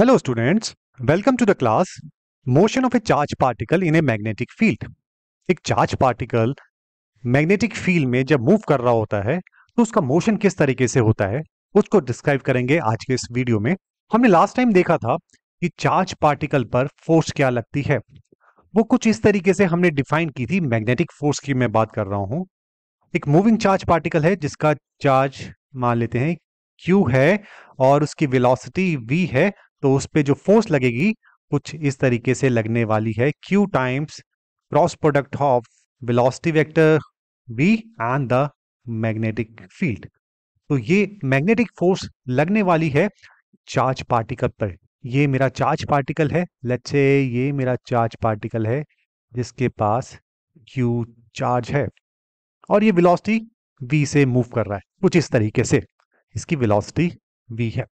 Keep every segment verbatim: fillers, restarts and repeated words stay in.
Hello students, welcome to the class Motion of a Charged Particle in a Magnetic Field। एक charge particle magnetic field में जब move कर रहा होता है तो उसका मोशन किस तरीके से होता है उसको डिस्क्राइब करेंगे आज के इस वीडियो में। हमने लास्ट टाइम देखा था कि चार्ज पार्टिकल पर फोर्स क्या लगती है, वो कुछ इस तरीके से हमने डिफाइन की थी। मैग्नेटिक फोर्स की मैं बात कर रहा हूँ। एक मूविंग चार्ज पार्टिकल है जिसका चार्ज मान लेते हैं क्यू है और उसकी वेलोसिटी वी है, तो उस पे जो फोर्स लगेगी कुछ इस तरीके से लगने वाली है। Q times cross product of velocity vector v and the magnetic field. तो ये मैग्नेटिक फोर्स लगने वाली है चार्ज पार्टिकल पर। ये मेरा चार्ज पार्टिकल है, लेट्स से ये मेरा चार्ज पार्टिकल है जिसके पास Q चार्ज है और ये वेलोसिटी v से मूव कर रहा है कुछ इस तरीके से। इसकी वेलोसिटी v है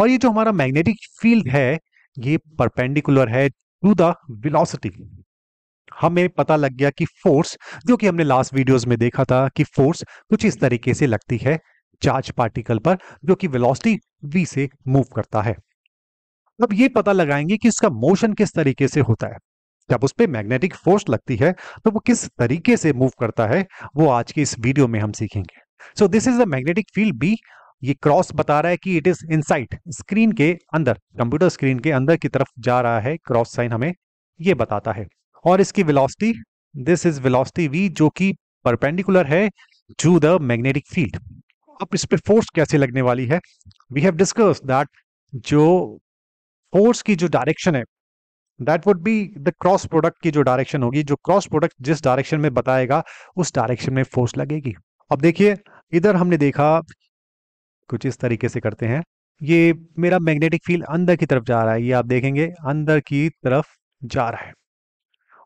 और ये जो हमारा मैग्नेटिक फील्ड है ये परपेंडिकुलर है टू द वेलोसिटी। हमें पता लग गया कि फोर्स, जो कि हमने लास्ट वीडियोस में देखा था कि फोर्स कुछ इस तरीके से लगती है चार्ज पार्टिकल पर जो कि वेलोसिटी v से मूव करता है। अब ये पता लगाएंगे कि इसका मोशन किस तरीके से होता है। जब उस पर मैग्नेटिक फोर्स लगती है तो वो किस तरीके से मूव करता है वो आज के इस वीडियो में हम सीखेंगे। So this is the magnetic field b. ये क्रॉस बता रहा है कि इट इज इनसाइड, स्क्रीन के अंदर, कंप्यूटर स्क्रीन के अंदर की तरफ जा रहा है। क्रॉस साइन हमें ये बताता है और इसकी velocity, this is velocity v जो कि परपेंडिकुलर है टू द मैग्नेटिक फील्ड। अब इस पे फोर्स कैसे लगने वाली है, वी हैव डिस्कस्ड दैट जो फोर्स की जो डायरेक्शन है that would be the cross product की जो डायरेक्शन होगी, जो क्रॉस प्रोडक्ट जिस डायरेक्शन में बताएगा उस डायरेक्शन में फोर्स लगेगी। अब देखिए इधर हमने देखा कुछ इस तरीके से करते हैं, ये मेरा मैग्नेटिक फील्ड अंदर की तरफ जा रहा है, ये आप देखेंगे अंदर की तरफ जा रहा है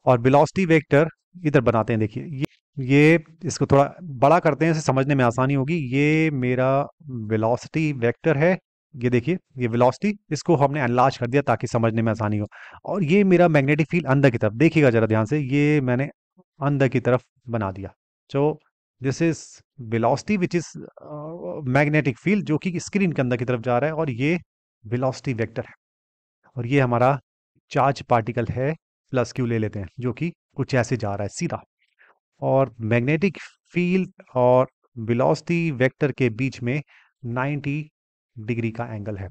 और वेलोसिटी वेक्टर इधर बनाते हैं। देखिए ये ये इसको थोड़ा बड़ा करते हैं, इसे समझने में आसानी होगी। ये मेरा वेलोसिटी वेक्टर है, ये देखिए ये वेलोसिटी, इसको हमने एनलार्ज कर दिया ताकि समझने में आसानी हो। और ये मेरा मैग्नेटिक फील्ड अंदर की तरफ, देखिएगा जरा ध्यान से, ये मैंने अंदर की तरफ बना दिया। So this is velocity which is magnetic field जो कि स्क्रीन के अंदर की तरफ जा रहा है और ये वेलोसिटी वेक्टर है और ये हमारा चार्ज पार्टिकल है प्लस क्यू ले लेते हैं जो कि कुछ ऐसे जा रहा है सीधा। और मैग्नेटिक फील्ड और वेलोसिटी वेक्टर के बीच में नब्बे डिग्री का एंगल है।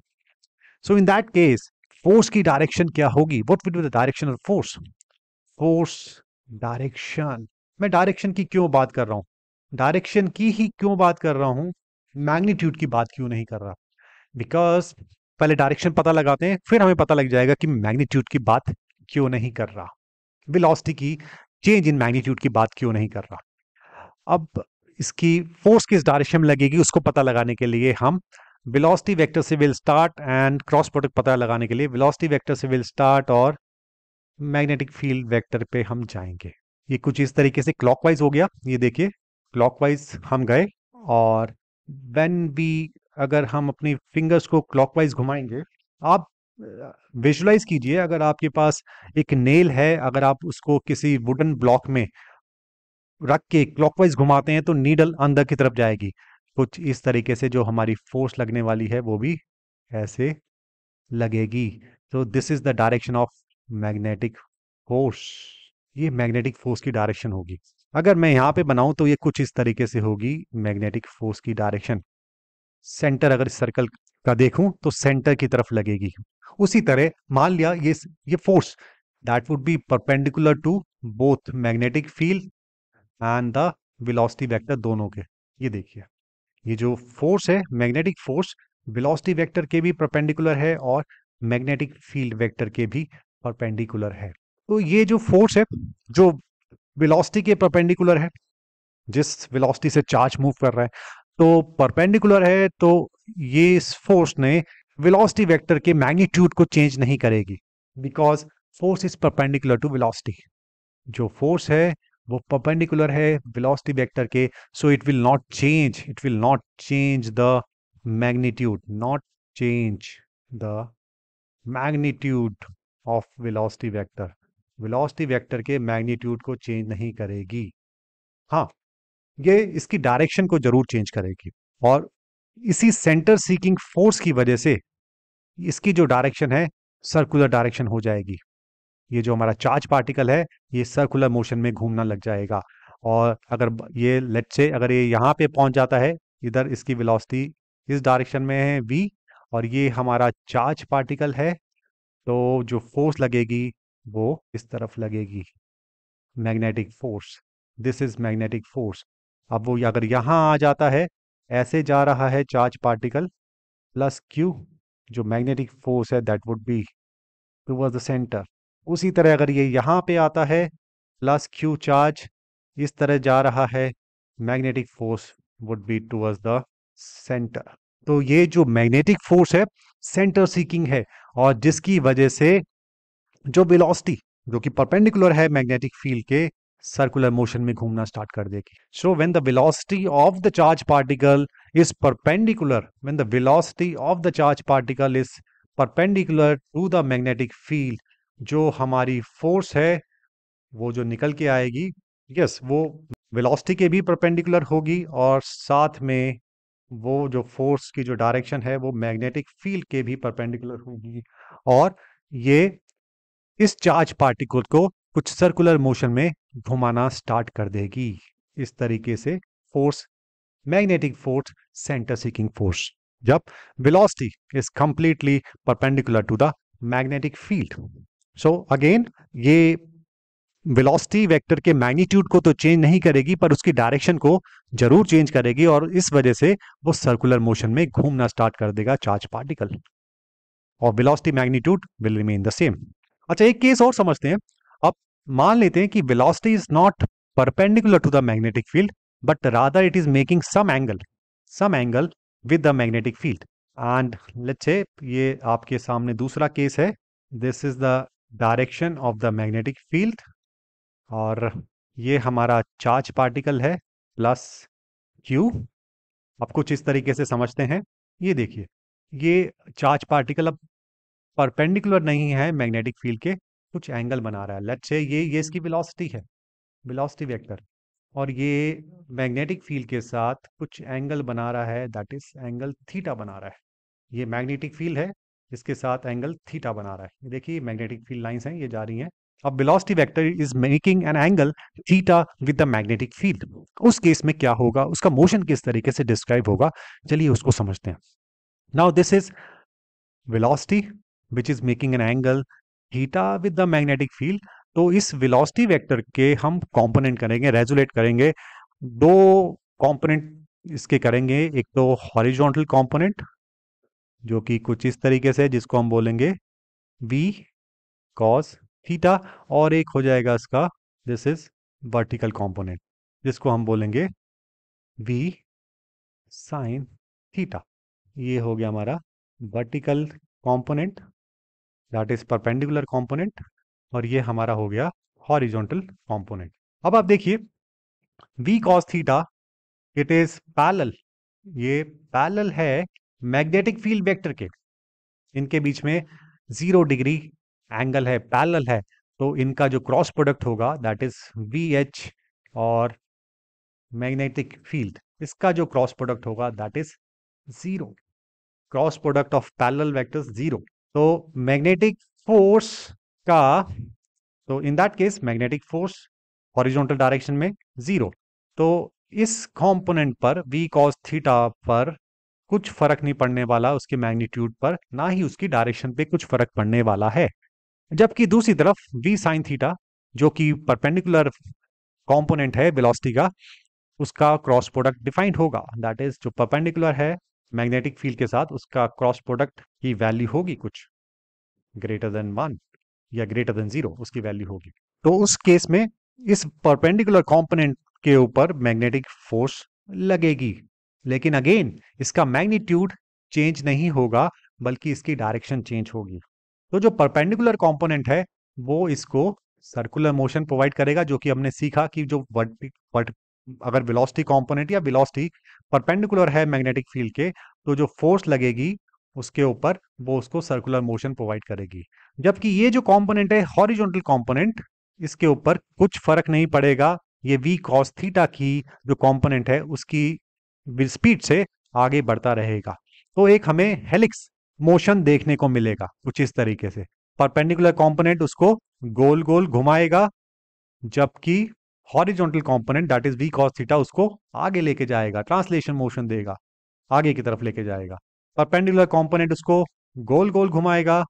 So in that case force की डायरेक्शन क्या होगी, what will be the direction of force. Force direction, मैं डायरेक्शन की क्यों बात कर रहा हूँ, डायरेक्शन की ही क्यों बात कर रहा हूँ, मैग्नीट्यूड की बात क्यों नहीं कर रहा, बिकॉज पहले डायरेक्शन पता लगाते हैं फिर हमें पता लग जाएगा कि मैग्नीट्यूड की बात क्यों नहीं कर रहा, वेलोसिटी की चेंज इन मैग्नीट्यूड की बात क्यों नहीं कर रहा। अब इसकी फोर्स किस डायरेक्शन में लगेगी उसको पता लगाने के लिए हम वेलोसिटी वेक्टर से will start and cross product पता लगाने के लिए वेलोसिटी वेक्टर से विल स्टार्ट और मैग्नेटिक फील्ड वेक्टर पे हम जाएंगे। ये कुछ इस तरीके से क्लॉकवाइज हो गया, ये देखिए क्लॉकवाइज हम गए और व्हेन वी, अगर हम अपनी फिंगर्स को क्लॉकवाइज घुमाएंगे, आप विजुलाइज कीजिए अगर आपके पास एक नेल है, अगर आप उसको किसी वुडन ब्लॉक में रख के क्लॉकवाइज घुमाते हैं तो नीडल अंदर की तरफ जाएगी। कुछ इस तरीके से जो हमारी फोर्स लगने वाली है वो भी ऐसे लगेगी। तो this is the direction of magnetic force, ये मैग्नेटिक फोर्स की डायरेक्शन होगी। अगर मैं यहाँ पे बनाऊं तो ये कुछ इस तरीके से होगी मैग्नेटिक फोर्स की डायरेक्शन। सेंटर अगर सर्कल का देखूं तो सेंटर की तरफ लगेगी। उसी तरह मान लिया ये ये force that would be perpendicular to both magnetic field and the velocity vector, दोनों के। ये देखिए ये जो फोर्स है मैग्नेटिक फोर्स वेलोसिटी वेक्टर के भी परपेंडिकुलर है और मैग्नेटिक फील्ड वेक्टर के भी परपेंडिकुलर है। तो ये जो फोर्स है जो वेलोसिटी के परपेंडिकुलर है, जिस वेलोसिटी से चार्ज मूव कर रहा है तो परपेंडिकुलर है, तो ये इस फोर्स ने वेलोसिटी वेक्टर के मैग्नीट्यूड को चेंज नहीं करेगी because force is perpendicular to velocity. जो फोर्स है वो परपेंडिकुलर है वेलोसिटी वेक्टर के, so it will not change, it will not change the magnitude, not change the magnitude of velocity vector, velocity vector के magnitude को change नहीं करेगी। हाँ, ये इसकी डायरेक्शन को जरूर चेंज करेगी और इसी सेंटर सीकिंग फोर्स की वजह से इसकी जो डायरेक्शन है सर्कुलर डायरेक्शन हो जाएगी। ये जो हमारा चार्ज पार्टिकल है ये सर्कुलर मोशन में घूमना लग जाएगा। और अगर ये लेट से अगर ये यहाँ पे पहुँच जाता है इधर, इसकी वेलोसिटी इस डायरेक्शन में है v, और ये हमारा चार्ज पार्टिकल है, तो जो फोर्स लगेगी वो इस तरफ लगेगी, magnetic force, this is magnetic force. अब वो अगर यहाँ आ जाता है, ऐसे जा रहा है चार्ज पार्टिकल प्लस q, जो मैग्नेटिक फोर्स है that would be towards the centre. उसी तरह अगर ये यहाँ पे आता है प्लस q चार्ज, इस तरह जा रहा है, magnetic force would be towards the centre. तो ये जो मैग्नेटिक फोर्स है सेंटर सीकिंग है, और जिसकी वजह से जो वेलोसिटी जो कि परपेंडिकुलर है मैग्नेटिक फील्ड के, सर्कुलर मोशन में घूमना स्टार्ट कर देगी। So when the velocity of the charge particle is perpendicular when the velocity of the charge particle is perpendicular to the magnetic field, जो हमारी फोर्स है वो जो निकल के आएगी, यस yes, वो वेलोसिटी के भी परपेंडिकुलर होगी, और साथ में वो जो फोर्स की जो डायरेक्शन है वो मैग्नेटिक फील्ड के भी परपेंडिकुलर होगी, और ये इस चार्ज पार्टिकल को कुछ सर्कुलर मोशन में घुमाना स्टार्ट कर देगी। इस तरीके से force, magnetic force, centre seeking force, जब velocity is completely perpendicular to the magnetic field. So again ये वेलोसिटी वेक्टर के मैग्नीट्यूड को तो चेंज नहीं करेगी, पर उसकी डायरेक्शन को जरूर चेंज करेगी, और इस वजह से वो सर्कुलर मोशन में घूमना स्टार्ट कर देगा चार्ज पार्टिकल, और velocity magnitude will remain the same. अच्छा, एक केस और समझते हैं। अब मान लेते हैं कि velocity is not perpendicular to the magnetic field but rather it is making some angle some angle with the magnetic field, and let's say ये आपके सामने दूसरा केस है। This is the direction of the magnetic field, और ये हमारा charge particle है plus q। अब कुछ इस तरीके से समझते हैं, ये देखिए ये चार्ज पार्टिकल अब परपेंडिकुलर नहीं है मैग्नेटिक फील्ड के, कुछ एंगल बना रहा है। लेट्स से ये ये इसकी वेलोसिटी है, वेलोसिटी वेक्टर, और ये मैग्नेटिक फील्ड के साथ कुछ एंगल बना रहा है, दैट इज एंगल थीटा बना रहा है। ये मैग्नेटिक फील्ड है, इसके साथ एंगल थीटा बना रहा है। देखिए मैग्नेटिक फील्ड लाइंस हैं, ये जा रही हैं। अब velocity vector is making an angle theta with the magnetic field, उस केस में क्या होगा, उसका मोशन किस तरीके से डिस्क्राइब होगा, चलिए उसको समझते हैं। Now this is velocity which is making an angle theta with the magnetic field. तो इस वेलोसिटी वेक्टर के हम कॉम्पोनेंट करेंगे, रेजुलेट करेंगे, दो कॉम्पोनेंट इसके करेंगे। एक तो हॉरिजॉन्टल कॉम्पोनेंट जो कि कुछ इस तरीके से, जिसको हम बोलेंगे v cos थीटा, और एक हो जाएगा इसका, दिस इज वर्टिकल कॉम्पोनेंट, जिसको हम बोलेंगे v sin थीटा। ये हो गया हमारा vertical component that is perpendicular component, और ये हमारा हो गया हॉरिजॉन्टल कॉम्पोनेंट। अब आप देखिए v cos theta it is parallel, ये पैरेलल है मैग्नेटिक फील्ड वेक्टर के, इनके बीच में जीरो डिग्री एंगल है, पैरेलल है, तो इनका जो क्रॉस प्रोडक्ट होगा दैट इज vh और मैग्नेटिक फील्ड, इसका जो क्रॉस प्रोडक्ट होगा that is zero, cross product of parallel vectors zero. तो मैग्नेटिक फोर्स का, तो in that case magnetic force horizontal direction में जीरो। तो इस कॉम्पोनेंट पर v cos थीटा पर कुछ फर्क नहीं पड़ने वाला, उसके मैग्नीट्यूड पर, ना ही उसकी डायरेक्शन पे कुछ फर्क पड़ने वाला है। जबकि दूसरी तरफ v sin थीटा जो कि परपेंडिकुलर कॉम्पोनेंट है वेलोसिटी का, उसका क्रॉस प्रोडक्ट डिफाइंड होगा, दैट इज जो परपेंडिकुलर है मैग्नेटिक फील्ड के साथ उसका क्रॉस प्रोडक्ट की वैल्यू होगी कुछ ग्रेटर देन वन या ग्रेटर देन जीरो, उसकी वैल्यू होगी। तो उस केस में इस परपेंडिकुलर कॉम्पोनेंट के ऊपर मैग्नेटिक फोर्स लगेगी, लेकिन अगेन इसका मैग्नीट्यूड चेंज नहीं होगा, बल्कि इसकी डायरेक्शन चेंज होगी। तो जो परपेंडिकुलर कॉम्पोनेंट है वो इसको सर्कुलर मोशन प्रोवाइड करेगा, जो कि हमने सीखा कि जो वर्टिक वर्ट अगर वेलोसिटी कंपोनेंट या वेलोसिटी परपेंडिकुलर है मैग्नेटिक फील्ड के, तो जो फोर्स लगेगी उसके ऊपर वो उसको सर्कुलर मोशन प्रोवाइड करेगी। जबकि ये जो कंपोनेंट है हॉरिजॉन्टल कंपोनेंट, इसके ऊपर कुछ फर्क नहीं पड़ेगा, ये v cos थीटा की जो कंपोनेंट है उसकी स्पीड से आगे बढ़ता रहेगा। तो एक हमें हेलिक्स मोशन देखने को मिलेगा कुछ इस तरीके से। परपेंडिकुलर कॉम्पोनेंट उसको गोल गोल घुमाएगा, जबकि horizontal component that is V cos theta उसको आगे लेके जाएगा, ट्रांसलेशन मोशन देगा, आगे की तरफ लेके जाएगा। परपेंडिकुलर कॉम्पोनेंट उसको गोल गोल घुमाएगा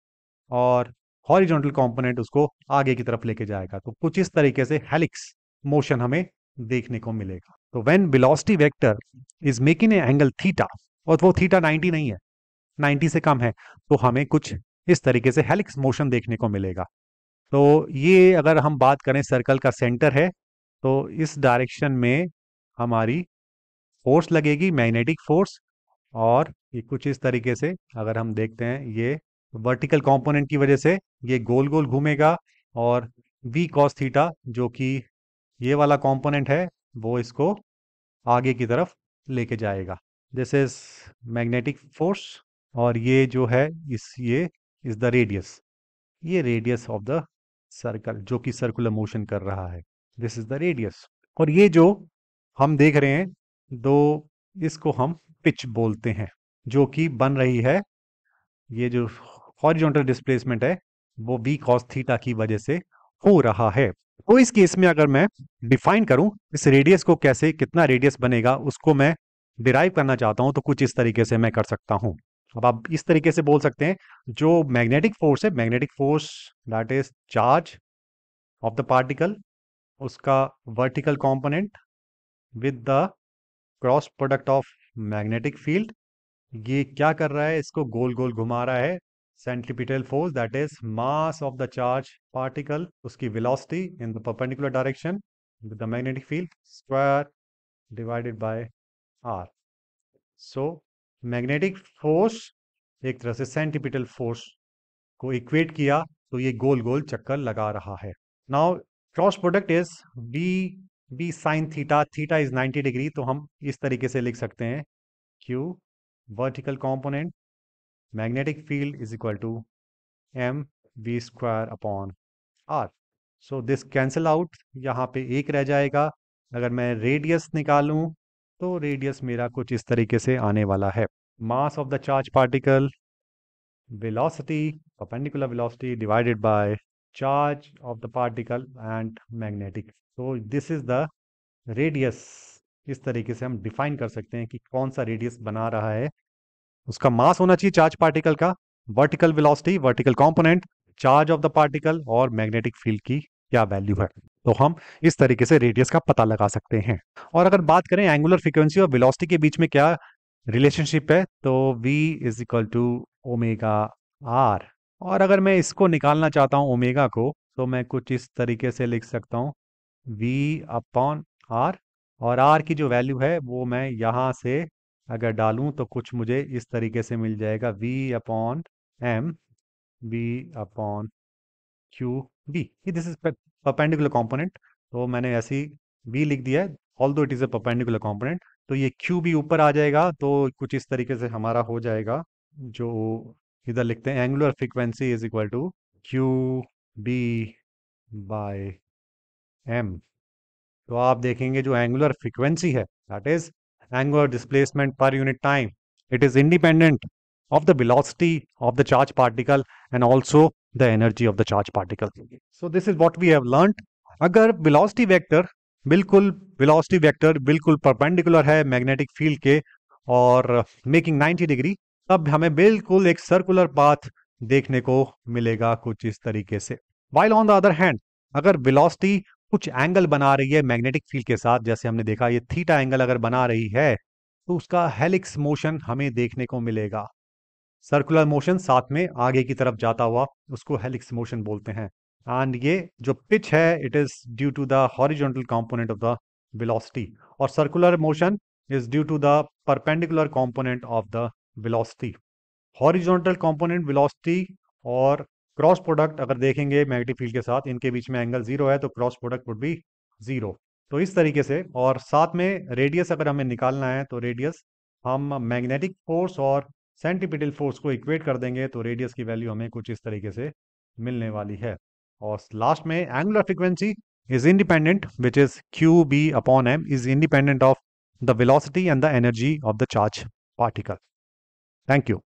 और हॉरिजॉन्टल कॉम्पोनेंट उसको आगे की तरफ लेके जाएगा। तो कुछ इस तरीके से हेलिक्स मोशन हमें देखने को मिलेगा। तो when velocity vector is making a angle theta, और वो थीटा नाइंटी नहीं है, नाइंटी से कम है, तो हमें कुछ इस तरीके से हेलिक्स मोशन देखने को मिलेगा। तो ये अगर हम बात करें सर्कल का सेंटर है, तो इस डायरेक्शन में हमारी फोर्स लगेगी, मैग्नेटिक फोर्स, और ये कुछ इस तरीके से अगर हम देखते हैं, ये वर्टिकल कंपोनेंट की वजह से ये गोल गोल घूमेगा, और v cos थीटा जो कि ये वाला कंपोनेंट है वो इसको आगे की तरफ लेके जाएगा। दिस इज मैग्नेटिक फोर्स, और ये जो है इस ये इज द रेडियस, ये रेडियस ऑफ द सर्कल जो कि सर्कुलर मोशन कर रहा है, दिस इज द रेडियस। और ये जो हम देख रहे हैं दो, इसको हम पिच बोलते हैं, जो कि बन रही है, ये जो हॉरिजॉन्टल डिस्प्लेसमेंट है वो v cos थीटा की वजह से हो रहा है। तो इस केस में अगर मैं डिफाइन करूं इस रेडियस को कैसे, कितना रेडियस बनेगा उसको मैं डिराइव करना चाहता हूं, तो कुछ इस तरीके से मैं कर सकता हूं। अब आप इस तरीके से बोल सकते हैं, जो मैग्नेटिक फोर्स है, magnetic force that is charge of the particle, उसका vertical component with the cross product of magnetic field, ये क्या कर रहा है, इसको गोल गोल घुमा रहा है। Centripetal force that is mass of the charge particle, उसकी velocity in the perpendicular direction with the magnetic field square divided by are. So magnetic force एक तरह से सेंट्रीपिटल फोर्स को इक्वेट किया, तो ये गोल गोल चक्कर लगा रहा है। Now cross product is B B sine theta, theta is ninety degree, तो हम इस तरीके से लिख सकते हैं Q vertical component magnetic field is equal to M we square upon are. So this cancel out, यहाँ पे एक रह जाएगा। अगर मैं रेडियस निकालूं तो रेडियस मेरा कुछ इस तरीके से आने वाला है, mass of the charge particle velocity perpendicular velocity divided by charge of the particle and magnetic. तो दिस इज द रेडियस। इस तरीके से हम डिफाइन कर सकते हैं कि कौन सा रेडियस बना रहा है। उसका मास होना चाहिए चार्ज पार्टिकल का, vertical velocity vertical component, charge of the particle और मैग्नेटिक फील्ड की क्या वैल्यू है। तो हम इस तरीके से रेडियस का पता लगा सकते हैं। और अगर बात करें एंगुलर फ्रीक्वेंसी और वेलोसिटी के बीच में क्या रिलेशनशिप है, तो v is equal to omega R. और अगर मैं इसको निकालना चाहता हूँ ओमेगा को, तो मैं कुछ इस तरीके से लिख सकता हूँ v अपॉन आर, और आर की जो वैल्यू है वो मैं यहाँ से अगर डालूं तो कुछ मुझे इस तरीके से मिल जाएगा v upon M v upon Q B. This is perpendicular component, तो मैंने ऐसे ही v लिख दिया है, although it is a perpendicular component. तो ये क्यू बी ऊपर आ जाएगा, तो कुछ इस तरीके से हमारा हो जाएगा, जो इधर लिखते हैं angular frequency is equal to Q B by M. तो आप देखेंगे जो एंगुलर फ्रीक्वेंसी है that is angular displacement per unit time, it is independent of the velocity of the charge particle and also the energy of the charge particle. So this is what we have learned. अगर velocity vector बिल्कुल velocity vector बिल्कुल perpendicular है magnetic field के और making ninety degree, तब हमें बिल्कुल एक सर्कुलर पाथ देखने को मिलेगा कुछ इस तरीके से। While on the other hand, अगर वेलोसिटी कुछ एंगल बना रही है मैग्नेटिक फील्ड के साथ, जैसे हमने देखा ये थीटा एंगल अगर बना रही है, तो उसका हेलिक्स मोशन हमें देखने को मिलेगा, सर्कुलर मोशन साथ में आगे की तरफ जाता हुआ, उसको हेलिक्स मोशन बोलते हैं। एंड ये जो पिच है it is due to the horizontal component of the velocity, और circular motion is due to the perpendicular component of the velocity. Horizontal component velocity और क्रॉस प्रोडक्ट अगर देखेंगे मैग्नेटिक फील्ड के साथ, इनके बीच में एंगल जीरो है, तो cross product would be zero. तो इस तरीके से, और साथ में रेडियस अगर हमें निकालना है, तो रेडियस हम मैग्नेटिक फोर्स और सेंट्रीपिटल फोर्स को इक्वेट कर देंगे, तो रेडियस की वैल्यू हमें कुछ इस तरीके से मिलने वाली है। और लास्ट में angular frequency is independent which is Q B upon M is independent of the velocity and the energy of the charge particle. Thank you.